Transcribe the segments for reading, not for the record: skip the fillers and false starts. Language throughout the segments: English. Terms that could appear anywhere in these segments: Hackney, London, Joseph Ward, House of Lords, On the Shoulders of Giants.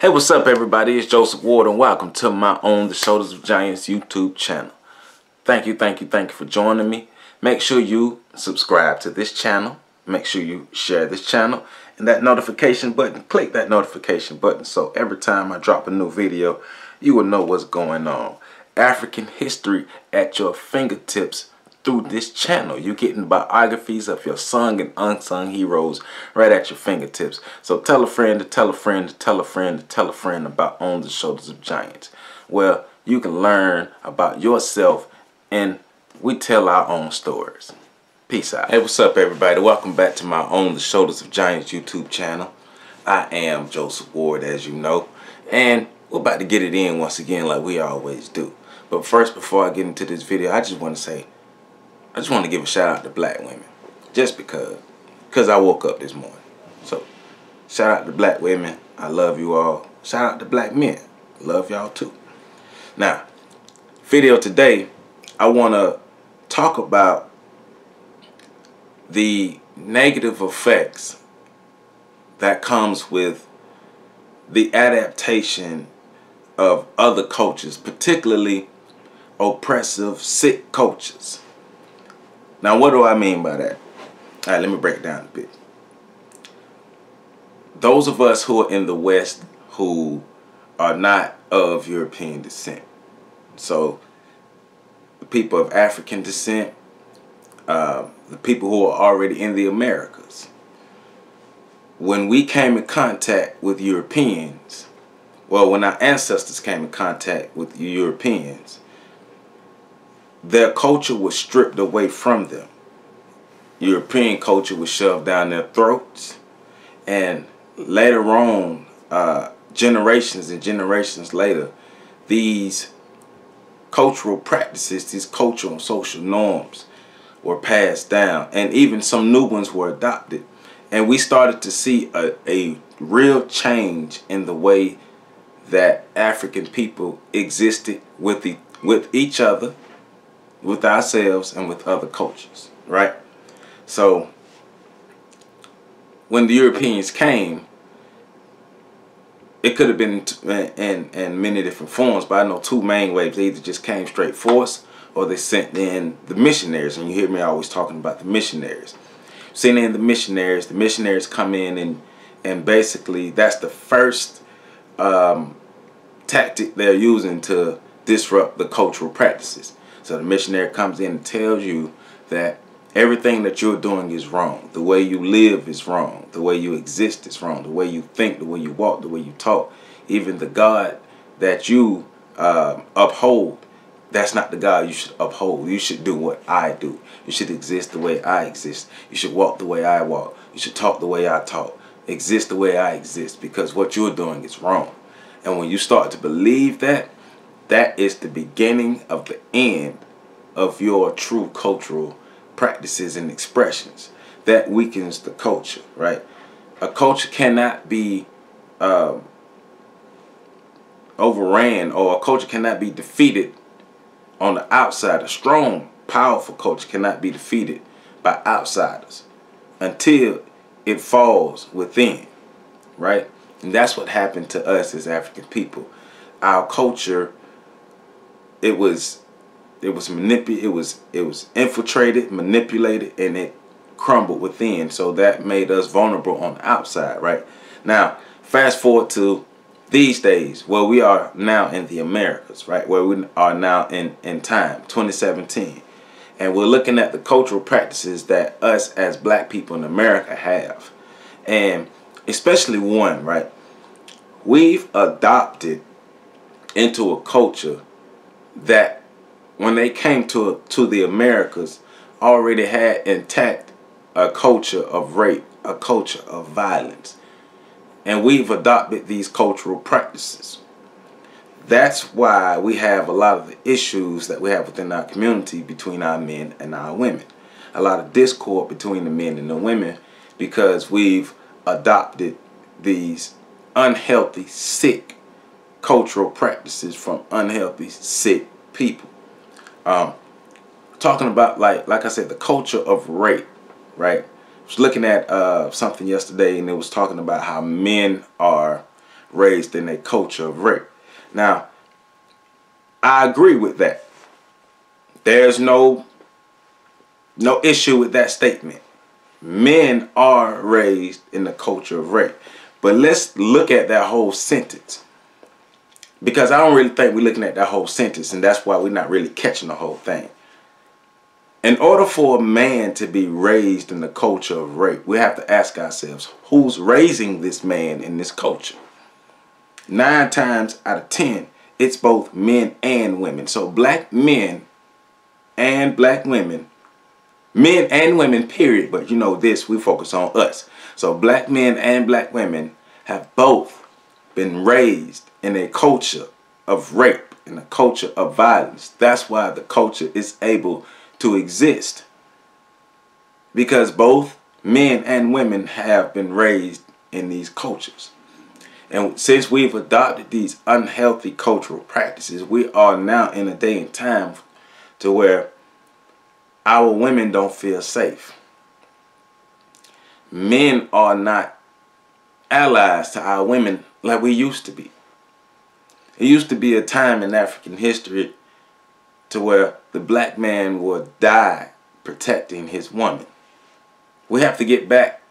Hey, what's up everybody? It's Joseph Ward and welcome to my On the Shoulders of Giants YouTube channel. Thank you for joining me. Make sure you subscribe to this channel. Make sure you share this channel and that notification button. Click that notification button so every time I drop a new video, you will know what's going on. African history at your fingertips through this channel. You're getting biographies of your sung and unsung heroes right at your fingertips. So tell a friend to tell a friend to tell a friend to tell a friend about On the Shoulders of Giants, where you can learn about yourself and we tell our own stories. Peace out. Hey, what's up everybody? Welcome back to my On the Shoulders of Giants YouTube channel. I am Joseph Ward, as you know, and we're about to get it in once again like we always do. But first, before I get into this video, I just want to give a shout out to black women, just because I woke up this morning. So shout out to black women, I love you all. Shout out to black men, love y'all too. Now, video today, I want to talk about the negative effects that comes with the adaptation of other cultures, particularly oppressive, sick cultures. Now, what do I mean by that? All right, let me break it down a bit. Those of us who are in the West who are not of European descent, so the people of African descent, the people who are already in the Americas, when we came in contact with Europeans, well, when our ancestors came in contact with Europeans, their culture was stripped away from them. European culture was shoved down their throats, and later on, generations and generations later, these cultural practices, these cultural and social norms were passed down, and even some new ones were adopted. And we started to see a real change in the way that African people existed with each other, with ourselves, and with other cultures, right? So when the Europeans came, it could have been in many different forms, but I know two main waves. They either just came straight for us, or they sent in the missionaries, and you hear me always talking about the missionaries. Sent in the missionaries. The missionaries come in, and basically that's the first tactic they're using to disrupt the cultural practices. So the missionary comes in and tells you that everything that you're doing is wrong. The way you live is wrong. The way you exist is wrong. The way you think, the way you walk, the way you talk. Even the God that you uphold, that's not the God you should uphold. You should do what I do. You should exist the way I exist. You should walk the way I walk. You should talk the way I talk. Exist the way I exist, because what you're doing is wrong. And when you start to believe that, that is the beginning of the end of your true cultural practices and expressions. That weakens the culture, right? A culture cannot be overran, or a culture cannot be defeated on the outside. A strong, powerful culture cannot be defeated by outsiders until it falls within, right? And that's what happened to us as African people. Our culture, it was infiltrated, manipulated, and it crumbled within. So that made us vulnerable on the outside, right? Now, fast forward to these days, where we are now in the Americas, right? Where we are now in time, 2017. And we're looking at the cultural practices that us as black people in America have. And especially one, right? We've adopted into a culture that when they came to the Americas already had intact a culture of rape, a culture of violence, and we've adopted these cultural practices. That's why we have a lot of the issues that we have within our community between our men and our women, a lot of discord between the men and the women, because we've adopted these unhealthy, sick cultural practices from unhealthy, sick people. Talking about, like I said, the culture of rape, right? I was looking at something yesterday, and it was talking about how men are raised in a culture of rape. Now, I agree with that. There's no issue with that statement. Men are raised in the culture of rape. But let's look at that whole sentence, because I don't really think we're looking at that whole sentence, and that's why we're not really catching the whole thing. In order for a man to be raised in the culture of rape, we have to ask ourselves, who's raising this man in this culture? 9 times out of 10, it's both men and women. So black men and black women, men and women, period. But you know this, we focus on us. So black men and black women have both been raised in a culture of rape, in a culture of violence. That's why the culture is able to exist, because both men and women have been raised in these cultures. And since we've adopted these unhealthy cultural practices, we are now in a day and time to where our women don't feel safe. Men are not allies to our women like we used to be. It used to be a time in African history to where the black man would die protecting his woman. We have to get back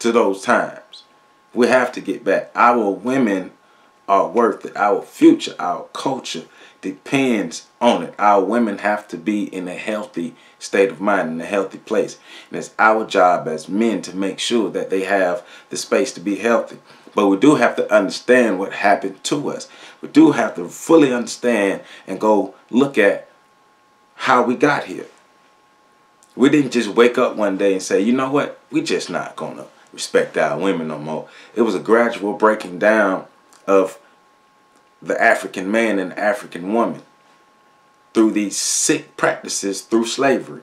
to those times. We have to get back. Our women are worth it. Our future, our culture depends on it. Our women have to be in a healthy state of mind, in a healthy place. And it's our job as men to make sure that they have the space to be healthy. But we do have to understand what happened to us. We do have to fully understand and go look at how we got here. We didn't just wake up one day and say, you know what, we're just not going to respect our women no more. It was a gradual breaking down of the African man and the African woman through these sick practices, through slavery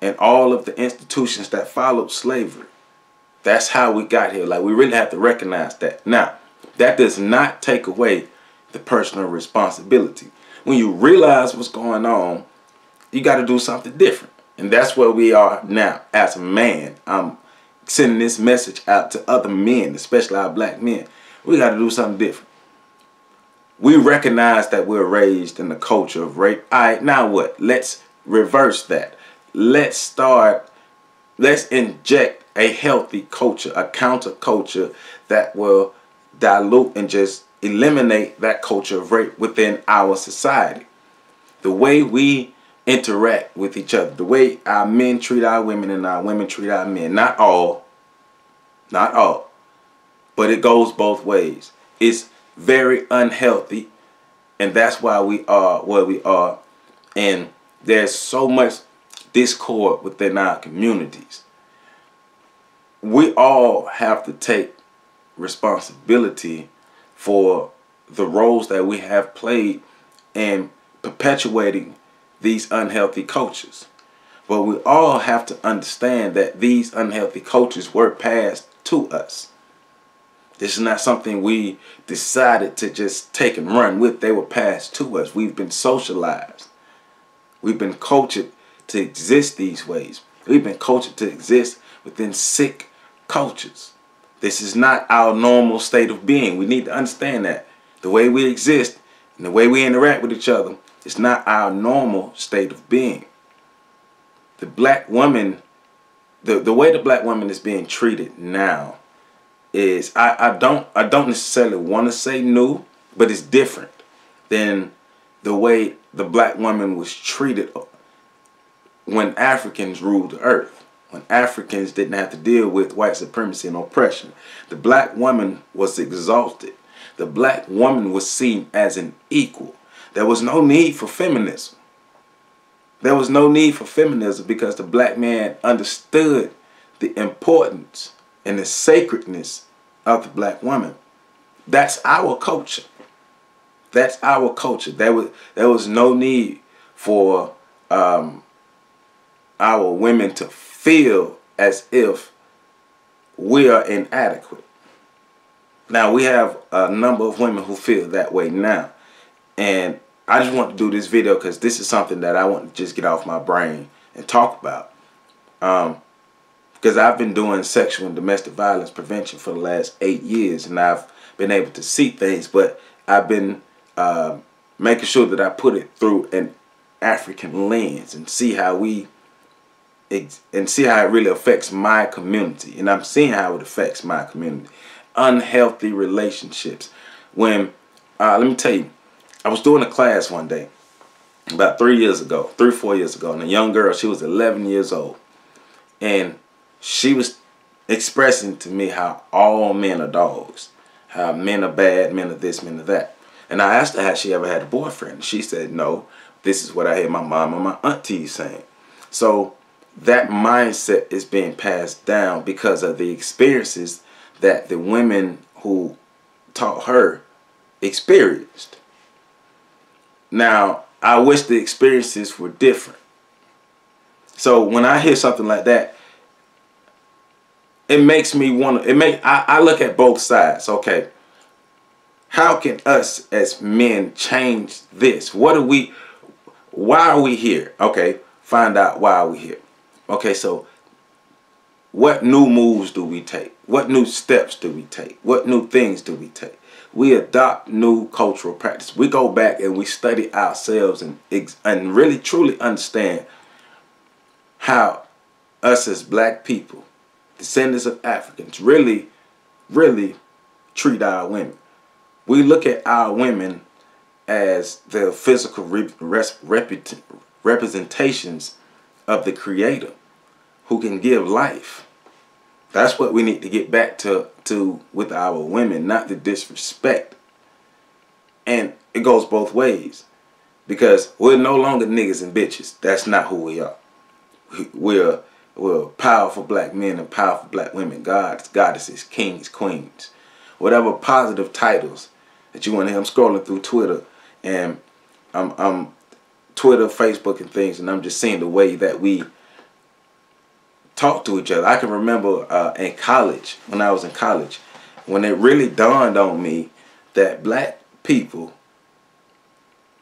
and all of the institutions that followed slavery. That's how we got here. Like, we really have to recognize that. Now, that does not take away the personal responsibility. When you realize what's going on, you got to do something different. And that's where we are now. As a man, I'm sending this message out to other men, especially our black men. We got to do something different. We recognize that we're raised in the culture of rape. All right, now what? Let's reverse that. Let's inject a healthy culture, a counterculture that will dilute and just eliminate that culture of rape within our society. The way we interact with each other, the way our men treat our women and our women treat our men. Not all, but it goes both ways. It's very unhealthy, and that's why we are where we are. And there's so much discord within our communities. We all have to take responsibility for the roles that we have played in perpetuating these unhealthy cultures. But we all have to understand that these unhealthy cultures were passed to us. This is not something we decided to just take and run with. They were passed to us. We've been socialized. We've been cultured to exist these ways. We've been cultured to exist within sick cultures. This is not our normal state of being. We need to understand that. The way we exist and the way we interact with each other is not our normal state of being. The black woman, the way the black woman is being treated now is, I don't necessarily want to say new, but it's different than the way the black woman was treated when Africans ruled the earth. When Africans didn't have to deal with white supremacy and oppression, the black woman was exalted. The black woman was seen as an equal. There was no need for feminism. There was no need for feminism because the black man understood the importance and the sacredness of the black woman. That's our culture. That's our culture. There was no need for our women to feel as if we are inadequate. Now, we have a number of women who feel that way now. And I just want to do this video because this is something that I want to just get off my brain and talk about. Because I've been doing sexual and domestic violence prevention for the last 8 years, and I've been able to see things, but I've been making sure that I put it through an African lens and see how it really affects my community. And I'm seeing how it affects my community. Unhealthy relationships. When, let me tell you, I was doing a class one day about 3 or 4 years ago, and a young girl, she was 11 years old, and she was expressing to me how all men are dogs, how men are bad, men are this, men are that. And I asked her how she ever had a boyfriend. She said, no, this is what I hear my mom and my aunties saying. So that mindset is being passed down because of the experiences that the women who taught her experienced. Now, I wish the experiences were different. So when I hear something like that, it makes me want to, I look at both sides. Okay, how can us as men change this? What are we, why are we here? Okay, find out why are we here. Okay, so what new moves do we take? What new steps do we take? What new things do we take? We adopt new cultural practice. We go back and we study ourselves and really truly understand how us as black people, descendants of Africans, really, really treat our women. We look at our women as the physical representations of the Creator who can give life. That's what we need to get back to with our women, not the disrespect. And it goes both ways, because we're no longer niggas and bitches. That's not who we are. We're powerful black men and powerful black women, gods, goddesses, kings, queens, whatever positive titles that you want to hear. I'm scrolling through Twitter and I'm Twitter, Facebook, and things, and I'm just seeing the way that we talk to each other. I can remember in college, when I was in college, when it really dawned on me that black people,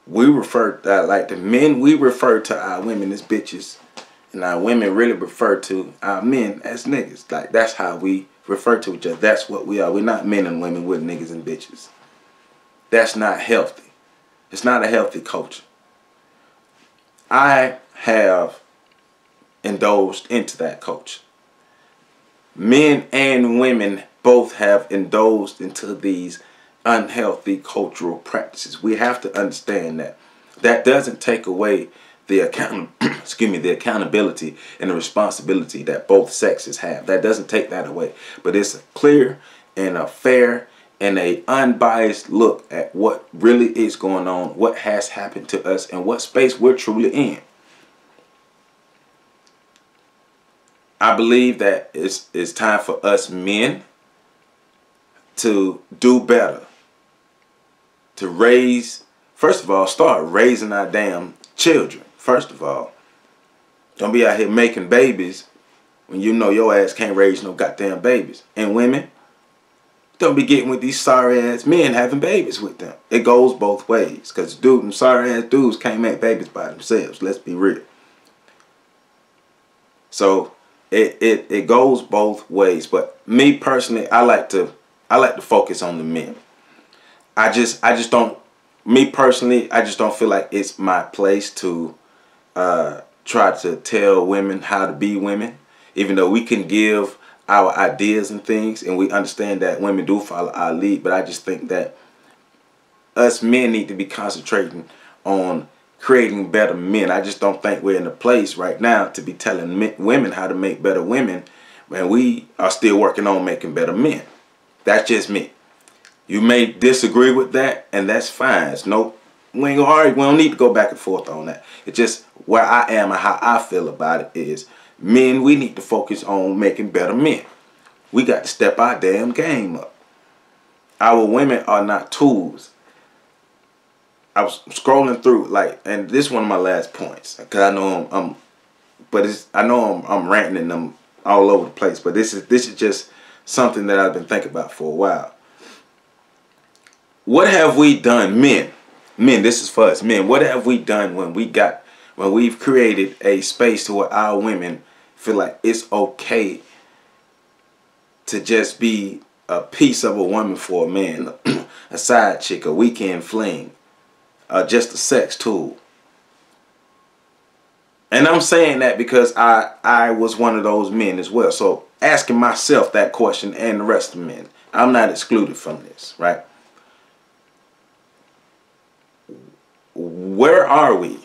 we refer to, like the men, we refer to our women as bitches, and our women really refer to our men as niggas. Like, that's how we refer to each other. That's what we are. We're not men and women, we're niggas and bitches. That's not healthy. It's not a healthy culture. I have indulged into that culture. Men and women both have indulged into these unhealthy cultural practices. We have to understand that. That doesn't take away the accountability and the responsibility that both sexes have. That doesn't take that away. But it's a clear and a fair and a unbiased look at what really is going on, what has happened to us, and what space we're truly in. I believe that it's time for us men to do better, to raise, first of all, start raising our damn children. First of all, don't be out here making babies when you know your ass can't raise no goddamn babies. And women, don't be getting with these sorry ass men having babies with them. It goes both ways, because dude, them sorry ass dudes can't make babies by themselves. Let's be real. So It goes both ways, but me personally, I like to focus on the men. I just don't, me personally, I just don't feel like it's my place to try to tell women how to be women, even though we can give our ideas and things, and we understand that women do follow our lead. But I just think that us men need to be concentrating on creating better men. I just don't think we're in a place right now to be telling women how to make better women, when we are still working on making better men. That's just me. You may disagree with that, and that's fine. It's no, we ain't gonna argue. We don't need to go back and forth on that. It's just where I am and how I feel about it is, men, we need to focus on making better men. We got to step our damn game up. Our women are not tools. I was scrolling through, like, and this is one of my last points, because I know I know I'm ranting and I'm all over the place, but this is just something that I've been thinking about for a while. What have we done, men? Men, this is for us, men. What have we done when we've created a space to where our women feel like it's okay to just be a piece of a woman for a man, a side chick, a weekend fling, just a sex tool. And I'm saying that because I was one of those men as well. So asking myself that question, and the rest of men, I'm not excluded from this, right? Where are we?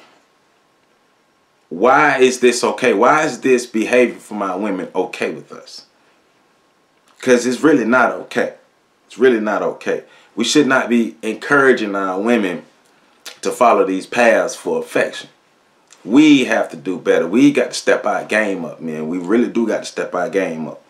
Why is this okay? Why is this behavior from our women okay with us? Because it's really not okay. It's really not okay. We should not be encouraging our women to follow these paths for affection. We have to do better. We got to step our game up, man. We really do got to step our game up.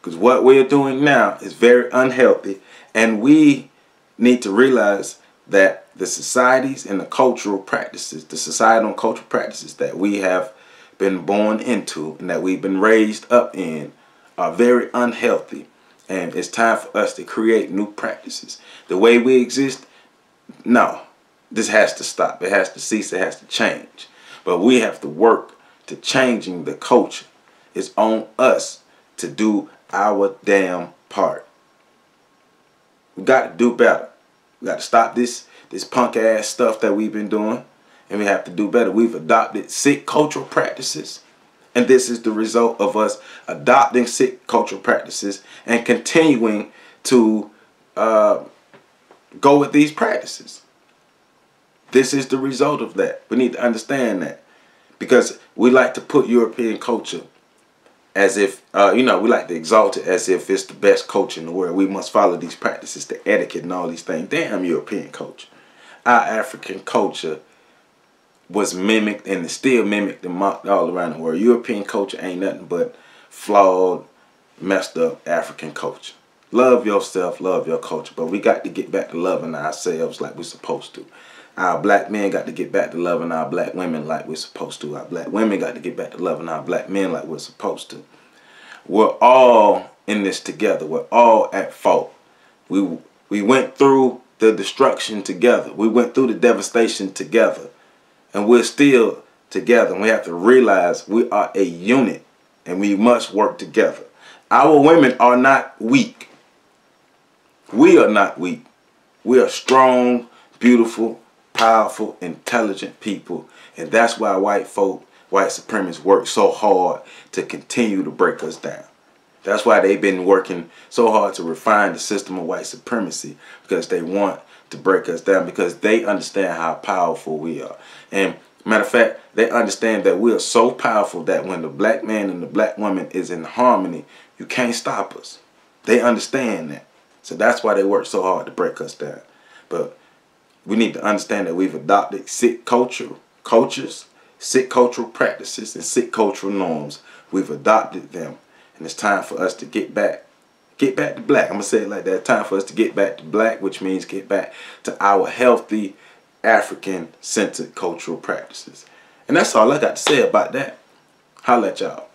Because what we're doing now is very unhealthy. And we need to realize that the societies and the cultural practices, the societal and cultural practices that we have been born into and that we've been raised up in are very unhealthy. And it's time for us to create new practices. The way we exist, no. This has to stop. It has to cease. It has to change. But we have to work to changing the culture. It's on us to do our damn part. We got to do better. We got to stop this punk ass stuff that we've been doing. And we have to do better. We've adopted sick cultural practices. And this is the result of us adopting sick cultural practices and continuing to go with these practices. This is the result of that. We need to understand that, because we like to put European culture as if, you know, we like to exalt it as if it's the best culture in the world. We must follow these practices, the etiquette and all these things. Damn European culture. Our African culture was mimicked and is still mimicked and mocked all around the world. European culture ain't nothing but flawed, messed up African culture. Love yourself, love your culture. But we got to get back to loving ourselves like we're supposed to. Our black men got to get back to loving our black women like we're supposed to. Our black women got to get back to loving our black men like we're supposed to. We're all in this together. We're all at fault. We went through the destruction together. We went through the devastation together. And we're still together. And we have to realize we are a unit. And we must work together. Our women are not weak. We are not weak. We are strong, beautiful, powerful, intelligent people, and that's why white folk, white supremacists work so hard to continue to break us down. That's why they've been working so hard to refine the system of white supremacy, because they want to break us down, because they understand how powerful we are. And matter of fact, they understand that we are so powerful that when the black man and the black woman is in harmony, you can't stop us. They understand that. So that's why they work so hard to break us down. But we need to understand that we've adopted sick cultures, sick cultural practices, and sick cultural norms. We've adopted them. And it's time for us to get back to black. I'm going to say it like that. It's time for us to get back to black, which means get back to our healthy African-centered cultural practices. And that's all I got to say about that. Holla at y'all.